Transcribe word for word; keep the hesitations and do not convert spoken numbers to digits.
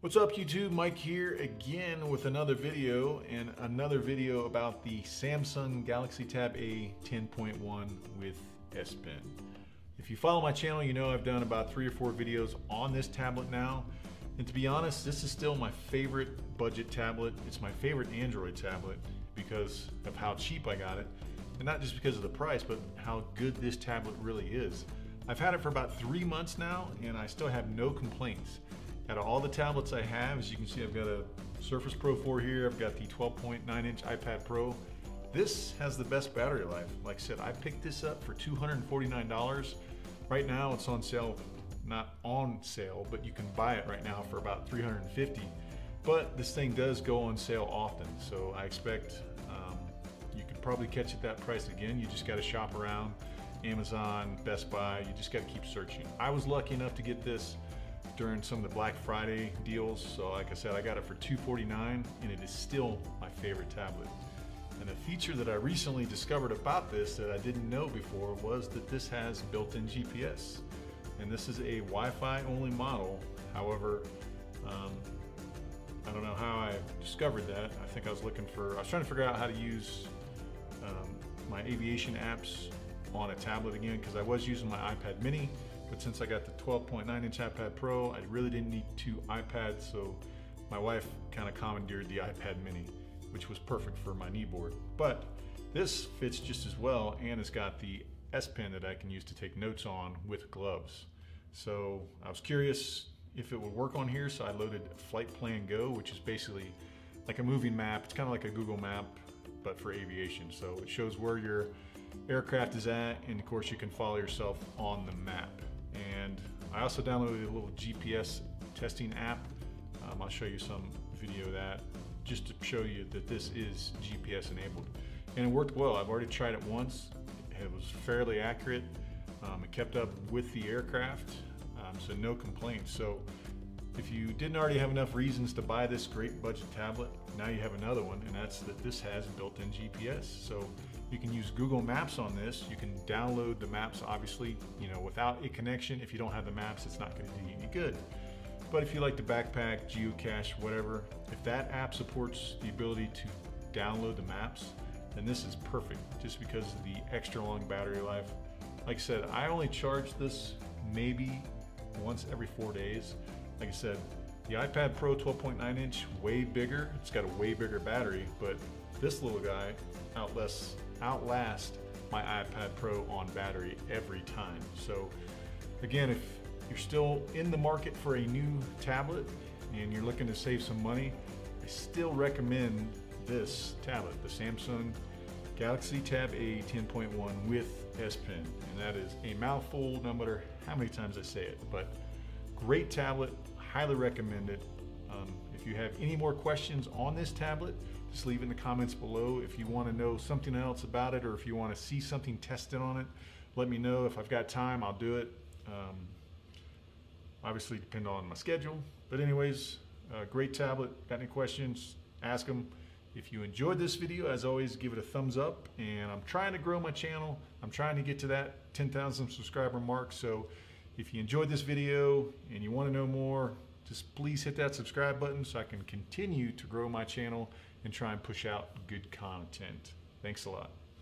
What's up YouTube, Mike here again with another video and another video about the Samsung Galaxy Tab A ten point one with S Pen. If you follow my channel, you know I've done about three or four videos on this tablet now. And to be honest, this is still my favorite budget tablet. It's my favorite Android tablet because of how cheap I got it. And not just because of the price, but how good this tablet really is. I've had it for about three months now and I still have no complaints. Out of all the tablets I have, as you can see, I've got a Surface Pro four here, I've got the twelve point nine inch iPad Pro. This has the best battery life. Like I said, I picked this up for two hundred forty-nine dollars. Right now it's on sale, not on sale, but you can buy it right now for about three hundred fifty dollars. But this thing does go on sale often, so I expect um, you could probably catch it that price again. You just gotta shop around, Amazon, Best Buy, you just gotta keep searching. I was lucky enough to get this during some of the Black Friday deals. So like I said, I got it for two hundred forty-nine dollars and it is still my favorite tablet. And a feature that I recently discovered about this that I didn't know before was that this has built-in G P S. And this is a Wi-Fi only model. However, um, I don't know how I discovered that. I think I was looking for, I was trying to figure out how to use um, my aviation apps on a tablet again, because I was using my iPad mini. But since I got the twelve point nine inch iPad Pro, I really didn't need two iPads, so my wife kind of commandeered the iPad mini, which was perfect for my kneeboard. But this fits just as well, and it's got the S Pen that I can use to take notes on with gloves. So I was curious if it would work on here, so I loaded Flight Plan Go, which is basically like a moving map. It's kind of like a Google map, but for aviation. So it shows where your aircraft is at, and of course you can follow yourself on the map. And I also downloaded a little G P S testing app. Um, I'll show you some video of that just to show you that this is G P S enabled. And it worked well. I've already tried it once. It was fairly accurate. Um, it kept up with the aircraft, um, so no complaints. So if you didn't already have enough reasons to buy this great budget tablet, now you have another one, and that's that this has built-in G P S. So you can use Google Maps on this. You can download the maps, obviously, you know, without a connection. If you don't have the maps, it's not gonna do you any good. But if you like to backpack, geocache, whatever, if that app supports the ability to download the maps, then this is perfect just because of the extra long battery life. Like I said, I only charge this maybe once every four days. Like I said, the iPad Pro twelve point nine inch, way bigger. It's got a way bigger battery, but this little guy outlasts, outlasts my iPad Pro on battery every time. So again, if you're still in the market for a new tablet and you're looking to save some money, I still recommend this tablet, the Samsung Galaxy Tab A ten point one with S Pen. And that is a mouthful, no matter how many times I say it, but great tablet, highly recommend it. Um, if you have any more questions on this tablet, just leave in the comments below. If you want to know something else about it, or if you want to see something tested on it, let me know. If I've got time, I'll do it. Um, obviously, depend on my schedule. But anyways, uh, great tablet. Got any questions? Ask them. If you enjoyed this video, as always, give it a thumbs up. And I'm trying to grow my channel. I'm trying to get to that ten thousand subscriber mark. So if you enjoyed this video and you want to know more, just please hit that subscribe button so I can continue to grow my channel and try and push out good content. Thanks a lot.